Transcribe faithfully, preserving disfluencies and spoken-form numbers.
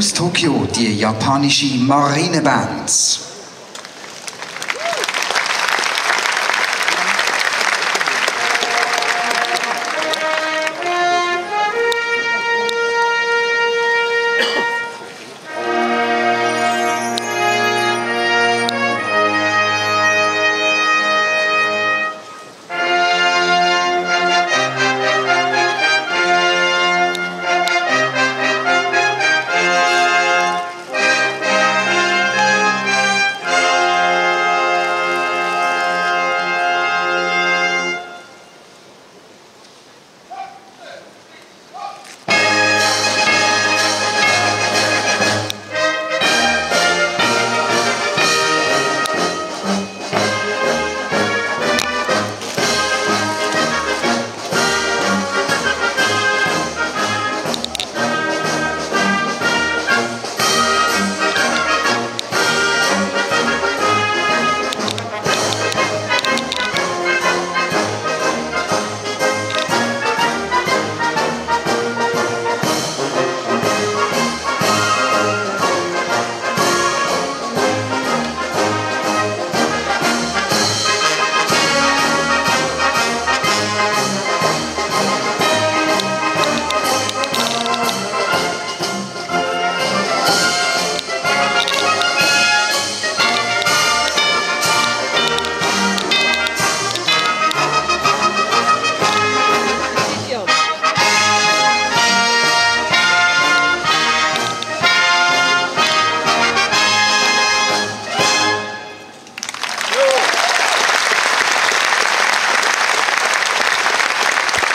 aus Tokio, die japanische Marineband.